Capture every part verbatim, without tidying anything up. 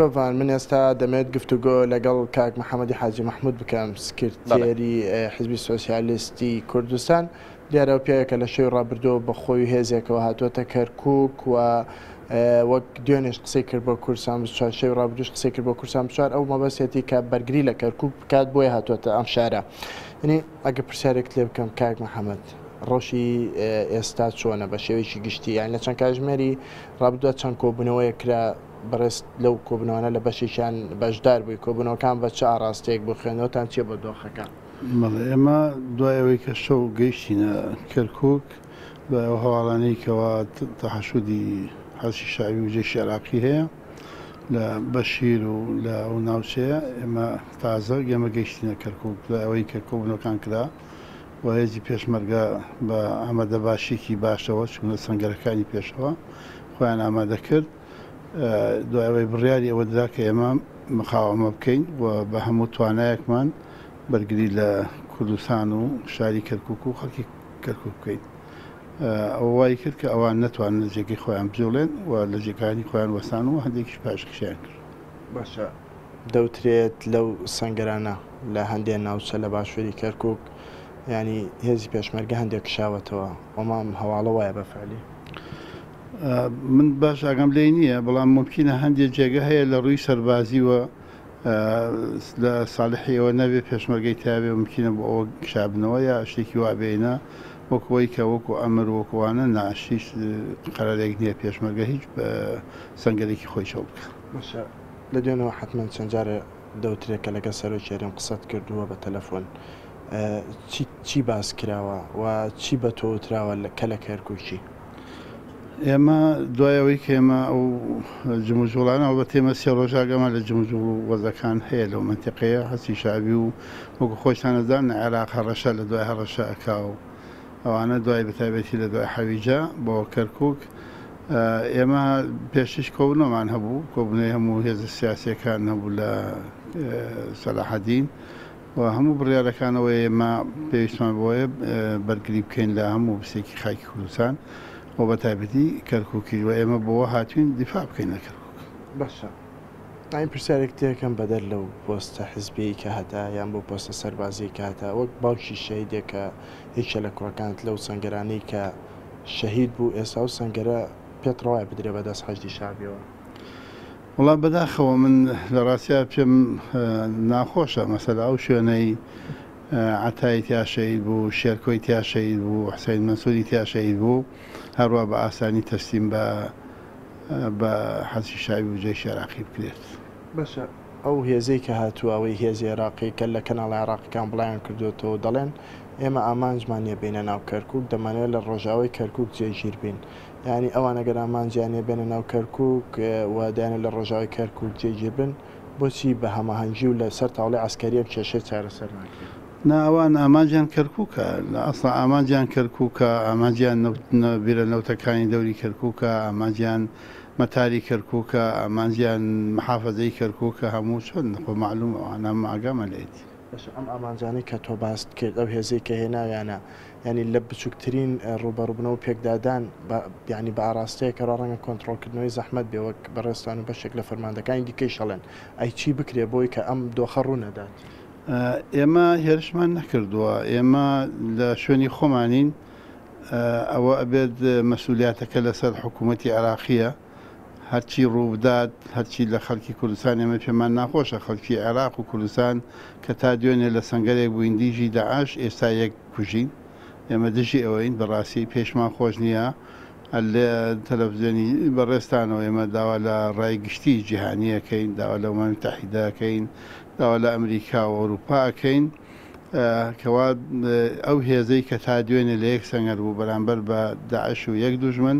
طبعاً من استا دمت گفتگو لەگەڵ کاک محەممەدی حاجی مەحمود بکەم سکرتێری حزبی سۆسیالیستی کوردستان دیارە پیاوێکە لە شوێی ڕابردووە بە خۆی هێزێکەوە هاتووەتە کەرکووک و وەک دوێنێش قسەی کرد بۆ کوردستان بچوار شوێی ڕابردووش قسەی کرد بۆ کوردستان بچوار ئەو مەبەستێتی کە بەرگری لە کەرکووک بکات بۆیە هاتووەتە ئەم شارە. یعنی ئەگە پرسیارێکت لێ بکەم کاک محەممەد، ڕۆژی ئێستا چۆنە بە شێوەیەکی گشتی، یان لە چەند کاتژمێری ڕابردووە چەند کۆبوونەوەیەک کرا بەڕێست لەو کۆبنەوەە لە بەشیشان بەشدار بووی کۆبنەوەکان بە چ ئاراستەیەک بخوێنەوەتان چێ بە دۆخەکان؟ بەڵێ ئێمە دوای ئەوەی کە شەو گەیشتینە کەرکووک بە ئەو هەواڵانەی کەەوە تەحەشودی حەزی شاوی و جێشی عێراقی هەیە لە بەشیر و لە ئەو ناوچەیە ئێمە تازە ئێمە گەیشتینە کەرکووک لە ئەوەی کە کۆبنەوەکان کرا و هێزی پێشمەرگە بە ئامادە باشیکی باشەوە چونە سنگەرەکانی پێشەوە خۆیان ئامادە کرد. دوای بڕیاری ئەوە دەدا کە ئێمە مخاوەمە بکەین و بە هەموو توانایەکمان بەرگری لە کوردستان و شاری کەرکووک و خەڵکی کەرکووک بکەین. ئەو وای کرد کە ئەوان نەتوانن لە جێگەی خۆیان بجوڵێن و لە جێگەکانی خۆیان وەسان و هەندێکیش پاشقشیان کرد. باشە دەوترێت لەو سەنگەرانە لە هەندێک ناوچە لە باشووری کەرکووک یعنی هێزی پێشمەرگە هەندێک کشاوەتەوە وەمام هەواڵە وایە بەفعلی؟ من باش ئاگام لێ نییە، بەڵام ممکنە هەندێک جێگە هەیە لە ڕووی سەربازیوە لە ساڵحیەوە نەبێ پێشمەرگەی تابێ ممکنە بۆ ئەوە کشابنەوە یا شتێکی وابێنە وەکەوەی کە وەکو ئەمر وەکوانە ناشیش قەرارێک نییە پێشمەرگە هیچ بە سنگەرێکی خۆی شەو بکە. لە دوێنەوە حتمما چەند جارە دەوترێکە لەگە سەرۆکێرم قسەت کردووە بە تەلەفۆن، چی باس کراوە و چی بە تۆ وتراوە کە لە کەرکووکی؟ ئێمە دوایەوەی کە ئێمە ئەو جموجوڵانەوە بە تێمە سێ ڕۆژاگەمە لە جموجوڵ و وەزەکان هەیە لەو مەنتیقەیە حەسی شاوی و وەکو خۆشتانەزان عێراق هەڕەشە لە دوای هەڕەشە ئەکا و ئەوانە دوای بەتابەتی لە دوای حەویجە بۆ کەرکووک ئێمە پێشش کۆبنەوەمان هەبوو، کۆبنەی هەموو هێزە سیاسیەکان هەبوو لە سەلاحەدین و هەموو بڕیارەکانەوە ئێمە پێویستمان بۆیە بەرگری بکەین لە هەموو بسێکی خاکی کوردستان و بە تایبەتی کەرکووکی و ئێمە بۆەوە هاتوین دیفاع بکەین لە کەرکووک. باشە ئاین پرسیارێک تێکەم بەدەر لەو پۆستە حزبی کە هەتا یان بۆ پۆستە سەربازی کە هەتا وەک باوکی شەهیدێکە هیچە لە کوڕەکانت لەو سنگەرانەی کە شەهید بوو ئێستا و سنگەرە پێت ڕەوای بدرێ بەدەست حەشدی شابیەوە؟ وڵا بەداخەوە من لە ڕاستیا پێم ناخۆشە مەسەلا ئەو شوێنەی عەتای تیا شەهید بوو، شێرکۆی تیا شەهید بوو، حوسێن مەنسووری تیا شەهید بوو هەروە بە ئاسانی تەسلیم بە حەزی شاوی و جێشی عێراقی بکرێت. بەشە ئەو هێزەی کە هاتووە ئەوەی هێزی عێراقی کە لە کەناڵی عێراقیەکان بڵایان کردوێتەوە دەڵێن ئێمە ئامانجمانە بینە ناو کەرکووک دەمانێت لە ڕۆژاوی کەرکووک جێگیر بین، یعنی ئەوان ئەگەر ئامانجیانە بێنە ناو کەرکووک وادیانە لە ڕۆژاوی کەرکووک جێگیر بن بۆچی بە هەماهەنگی و لەسەر تاوڵی عسکەریە کێشەی چارەسەر ناکرێت؟ ناوان ئامانجیان کەرکووکە، ئەسڵا ئامانجیان کەرکووکە، ئامانجیان بیرە نەوتەکانی دەوری کەرکووکە، ئامانجیان مەتاری کەرکووکە، ئامانجیان محافەزەی کەرکووکە، هەموو چۆن خۆ معلومە ئەوانام ئاگامە لێت. ئەم ئامانجانەی کە تۆ باست کرد ئەو هێزەی کە هێناویانە یعنی لە بچووکترین ڕوبەڕووبنەوە پێکدادان یعنی بە ئاراستەیە کە ڕەنگە کۆنتترۆلکردنەوەی زەحمەت بێ وەک بەڕێستان و بەشێک لە فەرماندەکانی دیکەی شەڵێن ئەی چی بکرێ بۆی کە ئەم دۆخە ڕوو نەدات؟ ئێمە هێرشمان نەکردووە، ئێمە لە شوێنی خۆمانین، ئەوە ئەبێت مەسوولیاتەکە لەسەر حکوومەتی عێراقیە، هەرچی ڕوودات هەرچی لە خەڵکی کوردستان ئێمە پێمان ناخۆشە، خەڵکی عێراق و کوردستان کە تا دوێنێ لە سنگەرێک بووین دیژی داعش ئێستا یەک کوژین، ئێمە دژی ئەوەین بەڕاستی پێشمان خۆش نییە. لە تەلەڤزیۆنی بەڕێستانەوە ئێمە داوا لە ڕایگشتی جیهانیەکەین، داوا لە ئەومامی تاحیداکەین، داوا لە ئەمریکا و ئەوروپاکەین کەوا ئەو هێزەی کە تا دوێنێ لە یەک سەنگەر بوو بەرامبەر بە داعش و یەک دوژمن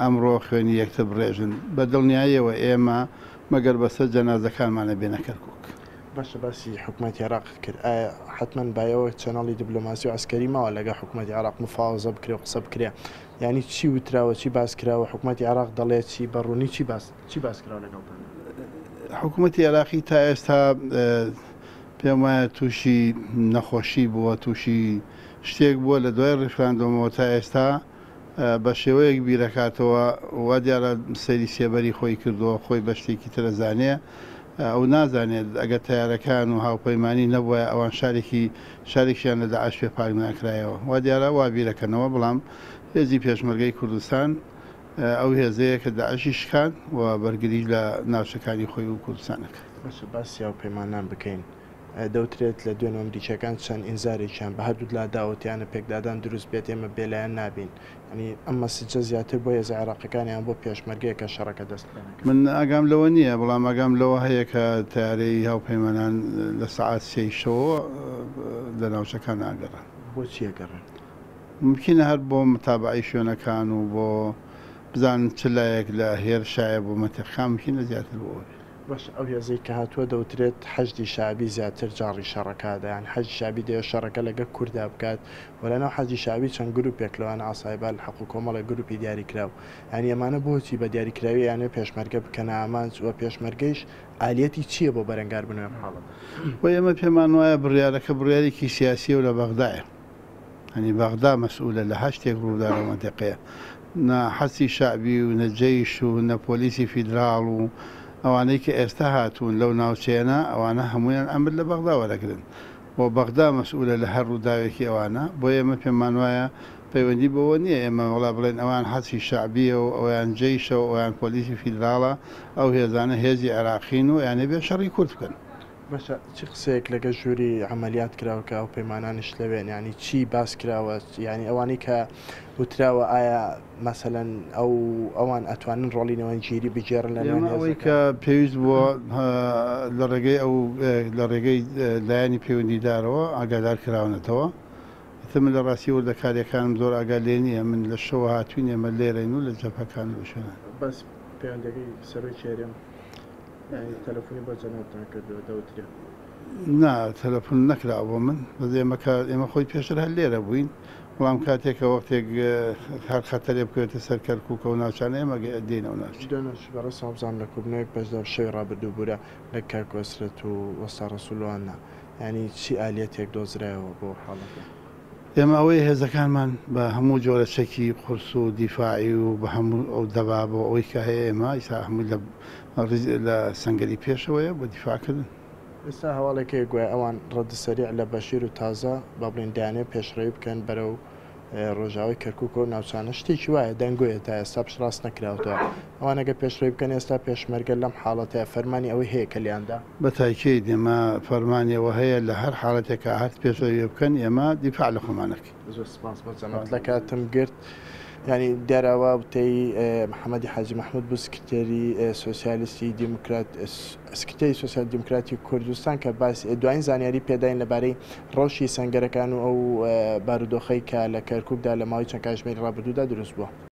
ئەمڕۆ خوێنی یەکتە بڕێژن بە دڵنیاییەوە ئێمە مەگەر بەسەر جەنازەکانمانە بێنە کەرکووک. باشە باسی حکوومەتی عێراق کرد، ئایا حتمما بایەوە چەنەڵی دیبلۆماسی و ئەسکەری ماوە لەگە حکوومەتی عێراق مفاوزە بکرێ و قسە بکرێ، یعنی چی وتراوە چی باس کراوە حکوومەتی عێراق دەڵێت چی بەڕوونی چی باس چی باس کراوە لەگەڵ حکوومەتی عێراقی تا ئێستا پێم وایە تووشی نەخۆشی بووە، تووشی شتێک بووە لە دوای ڕیفراندۆمەوە تا ئێستا بە شێوەیەک بیرەکاتەوە وا دیارە سەیری سێبەری خۆی کردووە خۆی بەشتێکی ترە زانێ ئەو نازانێت ئەگە تەیارەکان و هاوپەیمانی نەبووە ئەوان شارێکی شارێکیان لە داعش پێ پاک ناکرایەوە وا دیارە وا بیرەکەنەوە بەڵام هێزی پێشمەرگەی کوردستان ئەو هێزەیە کە داعشی شکاند و بەرگری لە ناوچەکانی خۆی و کوردستانەکە باسی هاوپەیمانان بکەین دەوترێت لە دوێن ئەمریکیەکان چەند ئینزارێکیان بە هەردوو لا داوەتیانە پێکدادان دروست بێت ئێمە بێلایەن نابین ینی ئەم مەسیجە زیاتر بۆ هێزە عێراقیەکانیان بۆ پێشمەرگەیەکە شەڕەکە دەست پێ من ئاگام لەوە نییە بەڵام ئاگام لەوە هەیە کە تیارەی هاوپەیمانان لە سەعات سێی شەوە لە ناوچەکان ئاگەڕن بۆچی ئەگەڕێن ممکنە هەر بۆ متابعی شوێنەکان و بۆ بزانن چ لایەک لە هێر شایە بۆ مەترخان ممکنە زیاتر بۆ باش ئەو هێزەی کە هاتووە دەوترێت حەجدی شابی زیاتر جاڕی شەڕەکادایان حەجدی شابی دەیە شەڕەکە لەگە کوردا بکات وەلەناو حەجدی شابی چەند گروپێک لەوان ئاسایبال حەق و کۆمەڵە گروپی دیاریکراو یعنی ئەمانە بۆچی بە دیاریکراوی یانێ پێشمەرگە بکەنە ئامانج وە پێشمەرگەیش ئالەتی چییە بۆ بەرەنگار بنوێن حاڵە بۆ ئێمە پێمان وایە بڕیارەکە بڕیارێکی سیاسی و لە بەغدایە هەنی بەغدا مەسئولە لە هەشتێک ڕووداوە مەنتێقەیە نە حەسی شعبی و نە جەیش و نە پۆلیسی فیدراڵ و ئەوانەی کە ئێستا هاتوون لەو ناوچێنە ئەوانە هەمویان ئەمر لە بەغدا وەرەگرن بۆ بەغدا مەسئولە لە هەر ڕووداوێکی ئەوانە بۆ ئێمە پێمان وایە پەیوەندی بەوە نییە ئێمە وڵا بڵێن ئەوان حەسی شعبیە و ئەویان جێیشە و ئەویان پۆلیسی فیدراڵە ئەو هێزانە هێزی عێراقین و یانە بێ شەڕی کورد بکەن بەشە چی قسەیەک لەگە ژووری عملیات کراوەکە ئەو پەیمانانش لەوێن ینی چی باس کراوە ینی ئەوانەی کە وتراوە ئایا مەسەلەن ئەو ئەوان ئەتوانن ڕۆڵی نەوەنگیری بجێڕن لە ئەوەی کە پێویست بووە لە ڕێگەی ئەو لە ڕێگەی لایانی پەیوەندیدارەوە ئاگادار کراونەتەوە من لە ڕاستی وردەکاریەکانم زۆر ئاگادار لێ نییە من لە شەوە هاتوین ئێمە لێرەین و لە جەپەکان وشێنە بەس پەیوەندەکەی سەرۆی چێرێم تەلەفۆنی بە جەنەوەتان کردەوە دەوترێ نا تەلەفۆن نەکراوە بۆ من بەس ئێمەکە ئێمە خۆی پێشتر هەر لێرە بووین بەڵام کاتێکە وەختێک هەر خەتەرێ بکەوێتە سەر کەرکووکە و ناوچانە ئێمە دێنەوە ناوچ بەڕێ سابزان لە کوبنەوەک پێشدا شەوی ڕابردوو بوورە لە کەرکوەسرەت و وەستا ڕەسوولواننا یعنی چی ئالەتێک دۆزرایەوە بۆ حاڵەکە ئێمە ئەوەی هێزەکانمان بە هەموو جۆرە چەکی قورس و دیفاعی و بە هەموو ئەو دەبابەوە ئەوەی کە هەیە ئێمە ئیسا هەموو لە لە سەنگەری پێشەوەیە بۆ دیفاکردن ئێستا هەواڵێکی گوێ ئەوان ڕەدسەریع لە بەشیر و تازە بە بڵین دایانێ پێشڕێوی بکەن بەرەو ڕۆژاوی کەرکک و ناوچانە شتێکی وایە دەنگۆیە تا ئێستا پش ڕاست نەکراوتەوە ئەوان ئەگە پێشڕێوی بکەن ئێستا پێشمەرگە لەم حاڵەتەیە فەرمانی ئەوەی هەیە کە لیاندا بە تایکەی دێمە فەرمانیەوە هەیە لە هەر حاڵەتێکە هەرت پێشڕێوی بکەن ئێمە دیفاع لە خۆمانەکەی زۆر سپاس بۆ جەنەوەت لە کاتم گرت ینی دەراوە بتەی محەممەدی حاجی مەحمود بوو سکرتێری سۆسیالیستی دیموکرات سکرتێری سۆسیال دیموکراتی کوردستان کە باسی دوایین زانیاری پێداین لەبارەی ڕۆشی سەنگەرەکان و ئەو بارودۆخەی کە لە کەرکووکدا لە ماوەی چەند کاتژمێری ڕابردوودا دروست بووە.